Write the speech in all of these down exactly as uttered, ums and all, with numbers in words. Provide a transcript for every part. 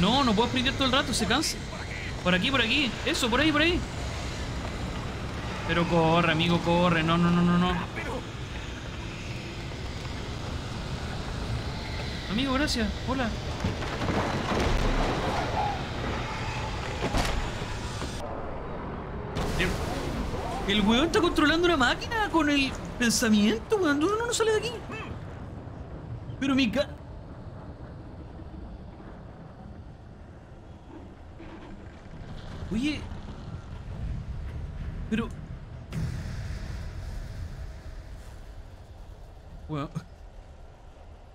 No, no puedo sprintear todo el rato, se cansa. Por aquí, por aquí. Eso, por ahí, por ahí. Pero corre, amigo, corre. No, no, no, no, no. Amigo, gracias. Hola. El weón está controlando una máquina con el pensamiento, weón. No, no, no sale de aquí. Pero mi ca... Oye... Pero... Weón...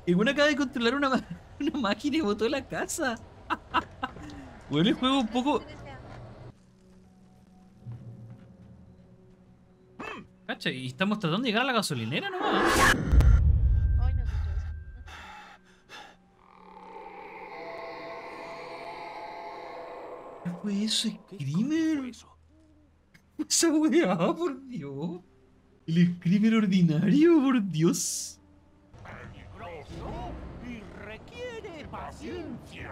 El weón acaba de controlar una, una máquina y botó la casa. Weón, el juego un poco... Y estamos tratando de llegar a la gasolinera nomás. ¿Qué fue eso? ¿Screamer? Esa weá, por Dios. El Screamer ordinario, por Dios. Peligroso y requiere paciencia.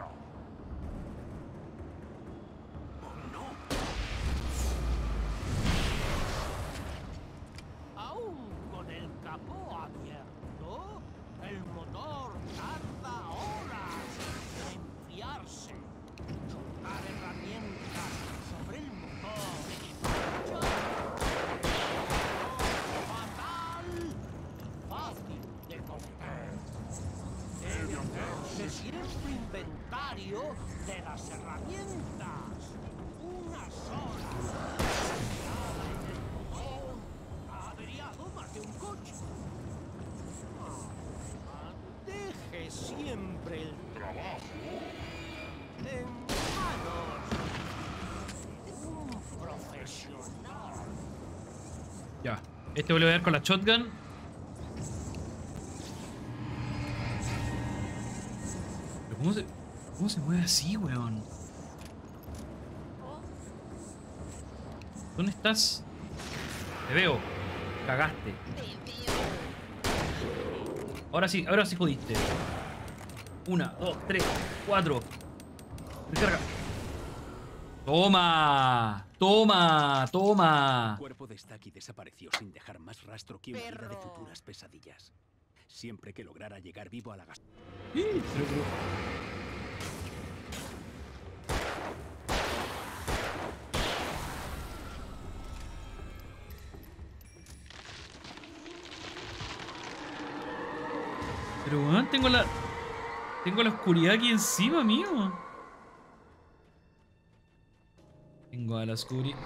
De las herramientas, unas horas en el motor, ha averiado más de un coche. Deje siempre el trabajo en manos de un profesional. Ya, este vuelve a ver con la shotgun. ¿Cómo se, ¿Cómo se mueve así, weón? ¿Dónde estás? Te veo. Cagaste. Ahora sí, ahora sí jodiste. Una, dos, tres, cuatro. Recarga. ¡Toma! ¡Toma! ¡Toma! El cuerpo de Stacky desapareció sin dejar más rastro que una vida de futuras pesadillas. Siempre que lograra llegar vivo a la gas... Sí, pero... pero bueno, tengo la... Tengo la oscuridad aquí encima mío. Tengo a la oscuridad...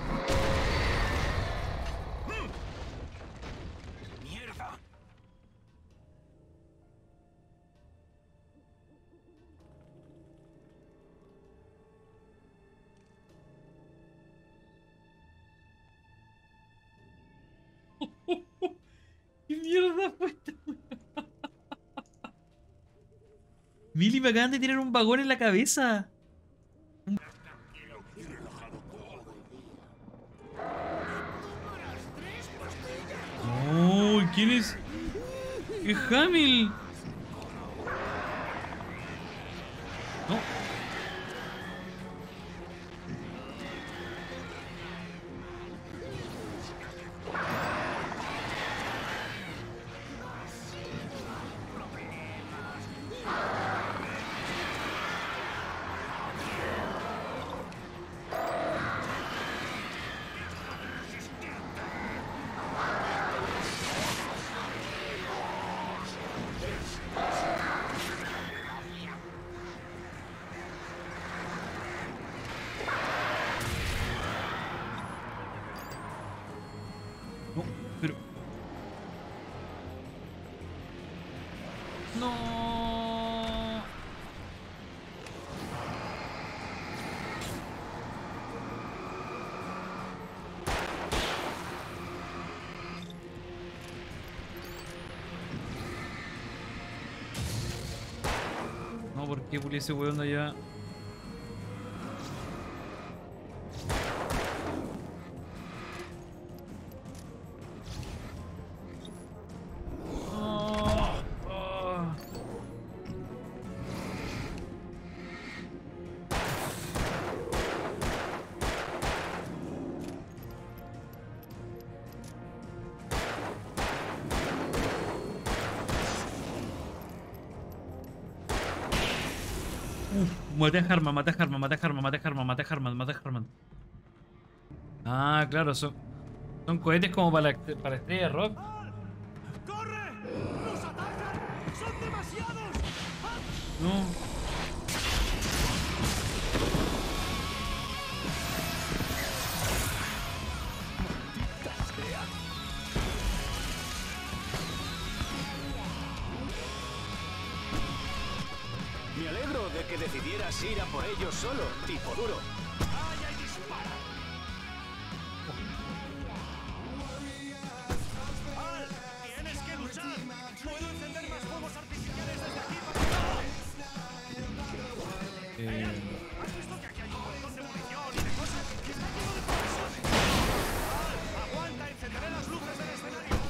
Billy, me acaban de tirar un vagón en la cabeza. Oh, ¿quién es? ¡Es Hamil! No. ¿Por qué pulí ese huevón de allá? Oh, oh. Maté a Harman, maté a Harman, maté a Harman, maté a Harman, maté a Harman, maté a Harman. Ah, claro, son, son cohetes como para la, para Estrella Rock. ¡Corre! ¡Nos atacan! ¡Son demasiados! No. De que decidieras ir a por ellos solo, tipo duro. ¡Vaya y dispara! ¡Al! ¡Tienes que luchar! ¡Puedo encender más fuegos artificiales desde aquí para que eh... ¿Has visto que aquí hay un montón de munición y de cosas que está lleno de profesiones? ¡Al! ¡Aguanta! ¡Encenderé las luces del escenario!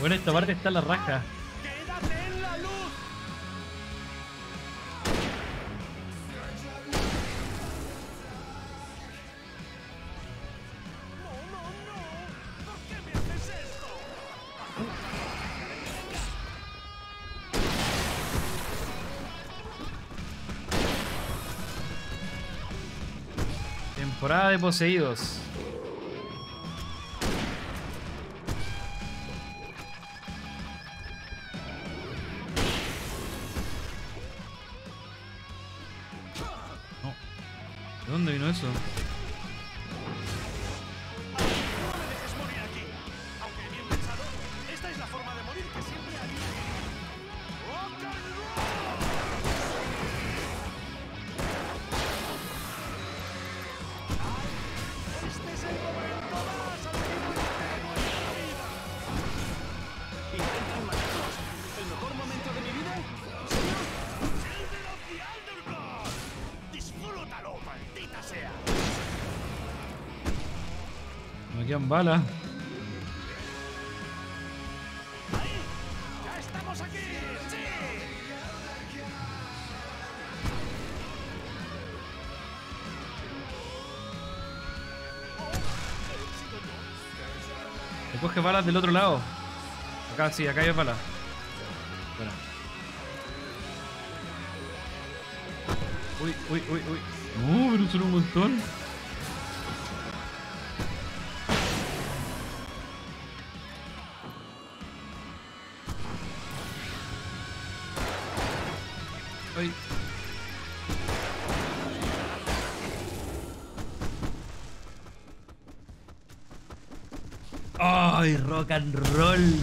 Bueno, esta parte está la raja. ¡Quédate en la luz! ¡No, no, no! ¿Por qué me haces esto? Temporada de poseídos. ¿Dónde vino eso? Bala. Ahí, ya estamos aquí. ¡Sí! Te coge balas del otro lado. Acá sí, acá hay balas. Bueno. Uy, uy, uy, uy. No, pero son un montón. ¡Ay, rock and roll!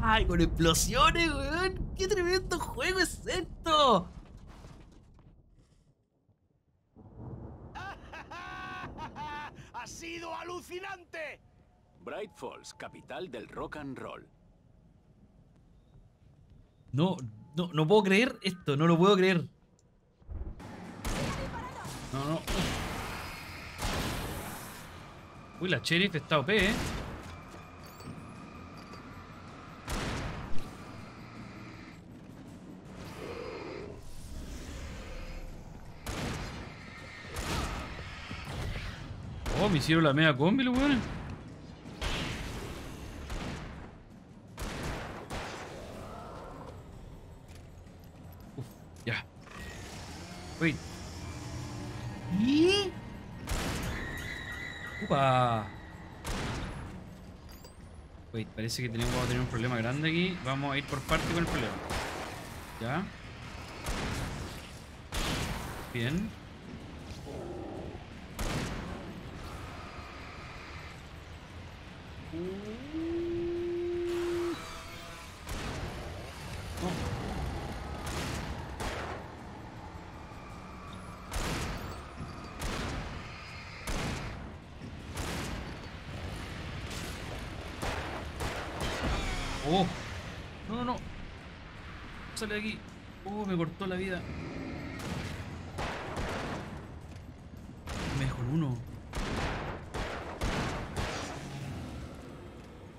¡Ay, con explosiones, weón! ¡Qué tremendo juego es esto! ¡Ha sido alucinante! Bright Falls, capital del rock and roll. No, no, no puedo creer esto, no lo puedo creer. No, no. Uy, la sheriff está O P, eh. Oh, me hicieron la media combi, los weones. Uf, ya. Uy. ¿Y? ¡Opa! Wait, parece que tenemos, vamos a tener un problema grande aquí. Vamos a ir por parte con el problema. Ya. Bien. Oh. No, no, no. Sale de aquí. Oh, me cortó la vida. Mejor uno.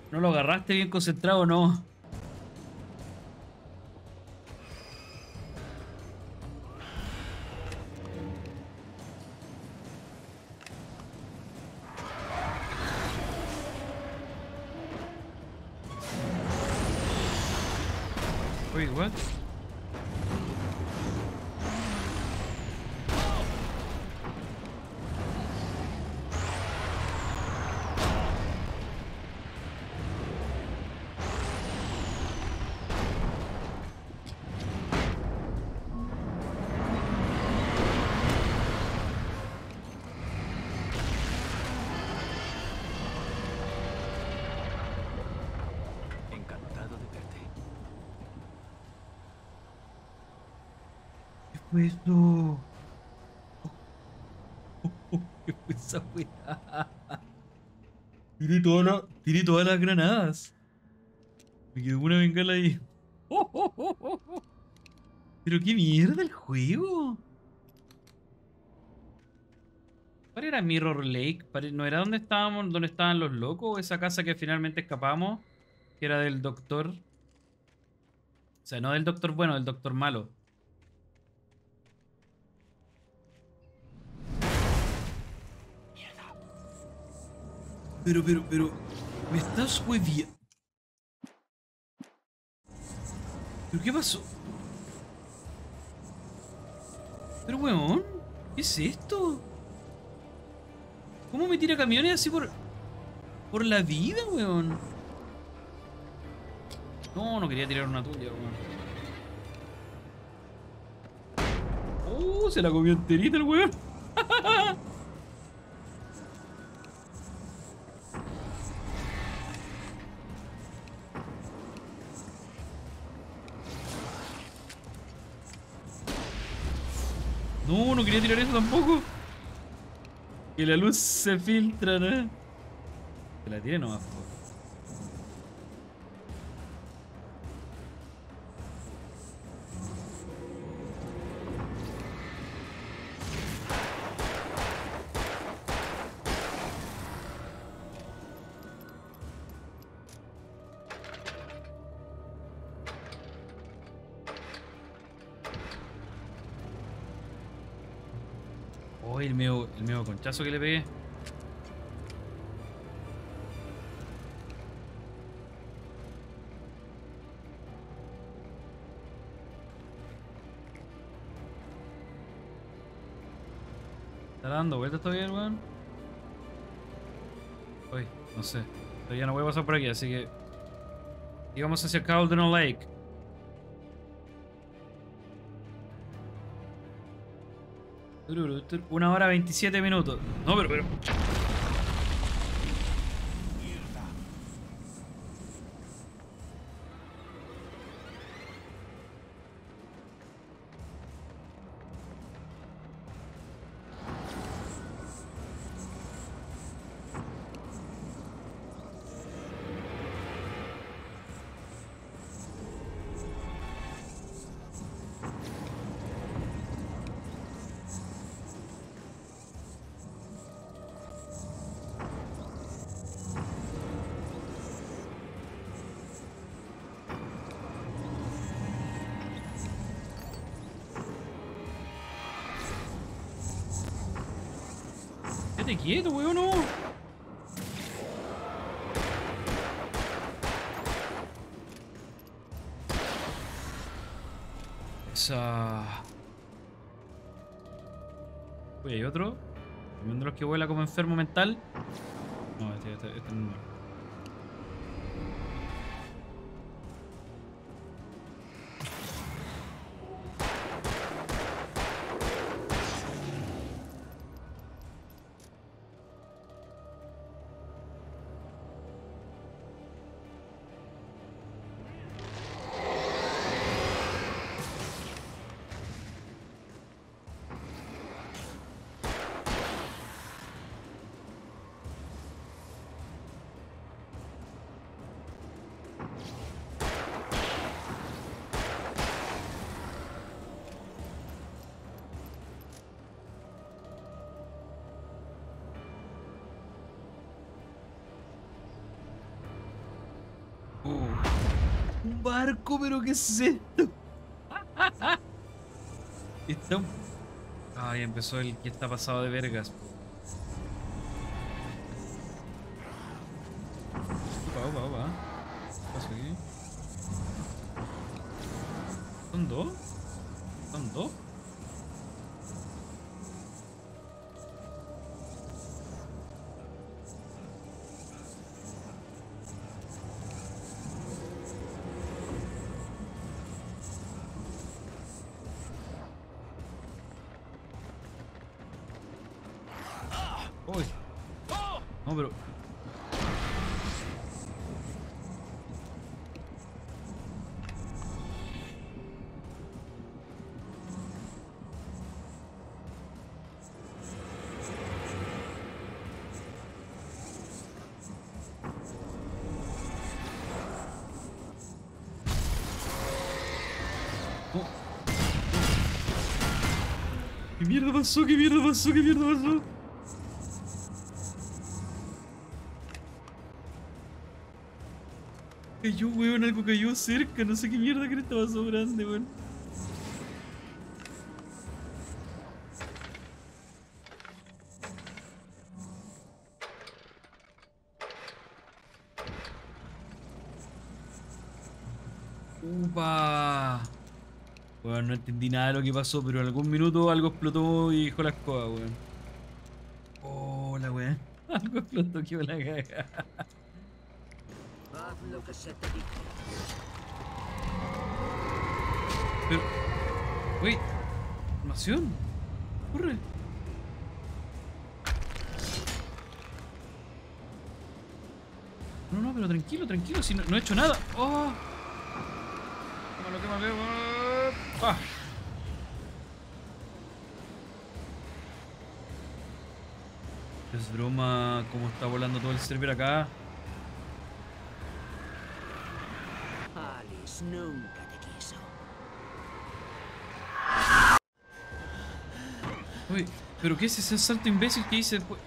¿No lo agarraste bien concentrado o no? Wait, what? ¿Qué fue eso? Oh, oh, oh, ¿qué fue esa weá? Tiré todas las, tiré todas las granadas. Me quedó una bengala ahí. Oh, oh, oh, oh, oh. Pero qué mierda el juego. ¿Cuál era Mirror Lake? ¿No era donde estábamos, donde estaban los locos? Esa casa que finalmente escapamos, que era del doctor. O sea, no del doctor bueno, del doctor malo. Pero, pero, pero... ¿Me estás hueviando? ¿Pero qué pasó? Pero, huevón... ¿Qué es esto? ¿Cómo me tira camiones así por... por la vida, huevón? No, no quería tirar una tuya, huevón. Oh, se la comió enterita el huevón. No, no quería tirar eso tampoco. Que la luz se filtra, ¿no? Que la tire nomás. Oh, el medio, el medio conchazo que le pegué. ¿Está dando vueltas todavía, weón? Uy, no sé. Todavía no voy a pasar por aquí, así que... íbamos hacia Calderon Lake. Una hora veintisiete minutos. No, pero, pero... Quédate quieto, weón, no. Esa. Uy, hay otro. Uno de los que vuela como enfermo mental. это, это ноль. Barco, pero ¿qué es esto? Está un... Ay, empezó el que está pasado de vergas. Opa, opa, opa. ¿Qué pasa aquí? ¿Son dos? ¿Son dos? ¡Qué mierda pasó! ¡Qué mierda pasó! ¡Qué mierda pasó! Cayó, weón, algo cayó cerca, no sé qué mierda que le estaba sobrando, weón. ¡Upa! Bueno, no entendí nada de lo que pasó, pero en algún minuto algo explotó y dejó la escoba, weón. Oh, la weón. Algo explotó, que la caga. Pero... Wey. Nación. Corre. No, no, pero tranquilo, tranquilo, si no, no he hecho nada. Oh. Quémalo, quémalo, weón. Ah. Es broma como está volando todo el server acá. Alice nunca te quiso. Uy, pero ¿qué es ese salto imbécil que hice después?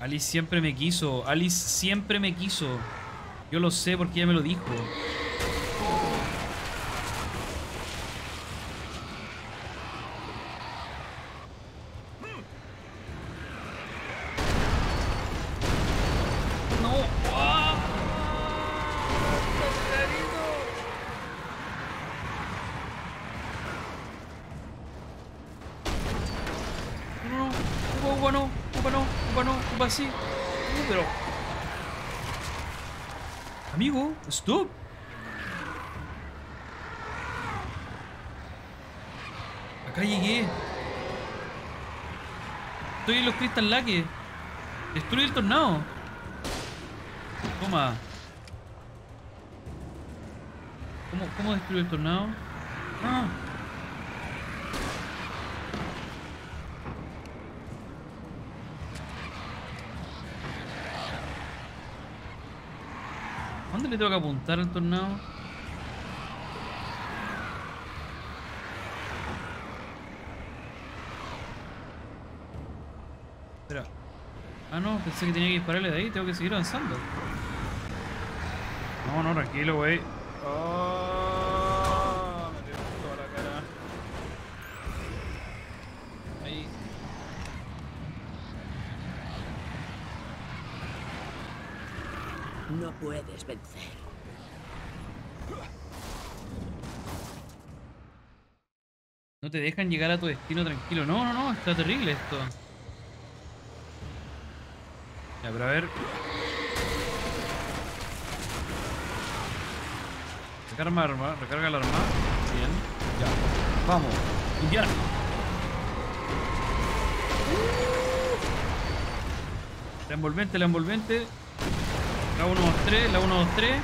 Alice siempre me quiso. Alice siempre me quiso. Yo lo sé porque ella me lo dijo. Stop. Acá llegué. Estoy en los Crystal Lake. Destruye el tornado. Toma. ¿Cómo, cómo destruye el tornado? Ah. ¿Dónde le tengo que apuntar al tornado? Espera. Ah, no, pensé que tenía que dispararle de ahí. Tengo que seguir avanzando. No, no, tranquilo, güey. Oh, me tiró toda la cara. Ahí. No puedes vencer. No te dejan llegar a tu destino tranquilo. No, no, no, está terrible esto. Ya, pero a ver. Recarga arma, recarga el arma. Bien. Ya. Vamos. Limpiar. La envolvente, la envolvente. La uno dos tres, la uno dos tres.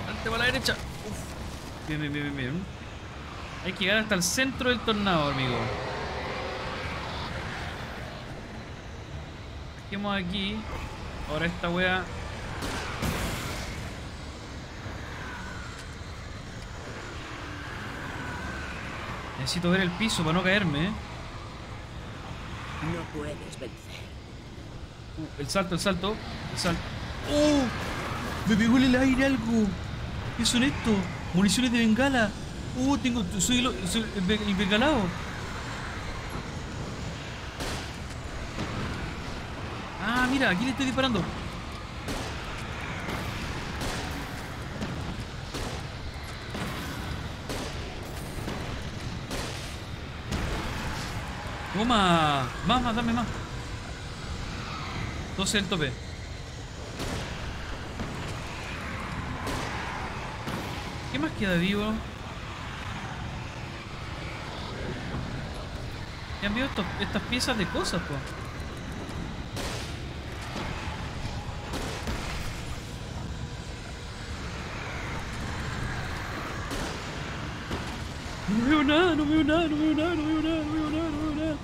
Adelante para la derecha. Uf. Bien, bien, bien, bien. Hay que llegar hasta el centro del tornado, amigo. Dejemos aquí. Ahora esta wea. Necesito ver el piso para no caerme, ¿eh? No puedes vencer. Uh, el salto, el salto, el salto. ¡Oh! Me pegó en el aire algo. ¿Qué son estos? Municiones de bengala. ¡Uh! Tengo... Soy el... Soy el bengalado. Ah, mira, aquí le estoy disparando. Toma, más, más, dame más. doce el tope. ¿Qué más queda vivo? ¿Qué han visto estas piezas de cosas, po? No veo nada, no veo nada, no veo nada, no veo nada, no veo nada, no veo nada.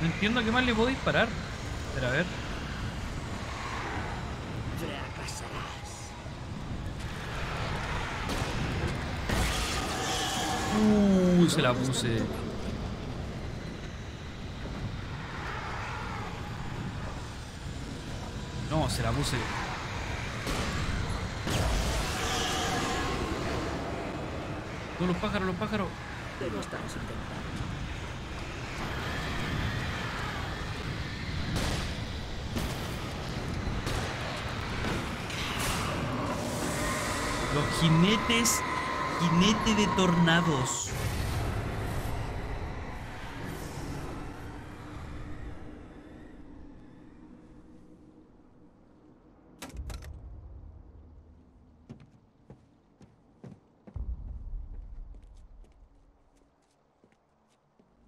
No entiendo a qué más le puedo disparar. Espera, a ver. Uh, se la puse. No, se la puse. No, los pájaros, los pájaros. Pero estamos intentando. Los jinetes, jinete de tornados.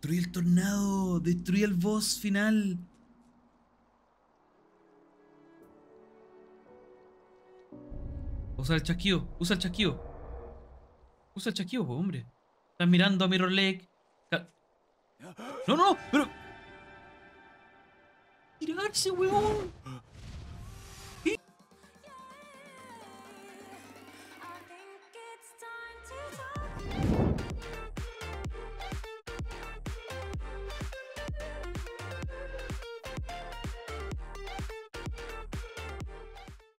Destruí el tornado, destruí el boss final. Usa el chasquido, usa el chasquido. Usa el chasquido, pues, hombre. Estás mirando a Mirror Lake. Cal... No, no, no, pero... ¡Tirarse, huevón!